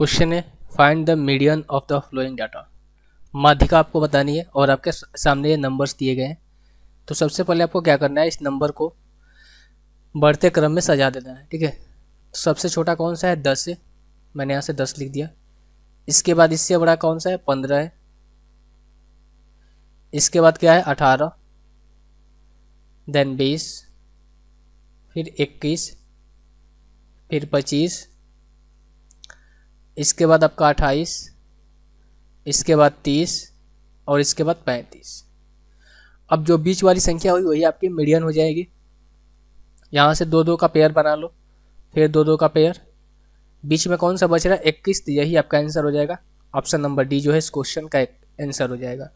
Question है find the median of the flowing data. माध्यिका आपको बतानी है और आपके सामने ये नंबर्स दिए गए हैं। तो सबसे पहले आपको क्या करना है, इस नंबर को बढ़ते क्रम में सजा देना है। ठीक है, तो सबसे छोटा कौन सा है 10 है, मैंने यहाँ से 10 लिख दिया। इसके बाद इससे बड़ा कौन सा है 15 है। इसके बाद क्या है 18, देन 20, फिर 21, फिर 25, इसके बाद आपका 28, इसके बाद 30 और इसके बाद 35। अब जो बीच वाली संख्या हुई वही आपकी मीडियन हो जाएगी। यहाँ से दो दो का पेयर बना लो, फिर दो दो का पेयर, बीच में कौन सा बच रहा है 21, यही आपका आंसर हो जाएगा। ऑप्शन नंबर डी जो है इस क्वेश्चन का आंसर हो जाएगा।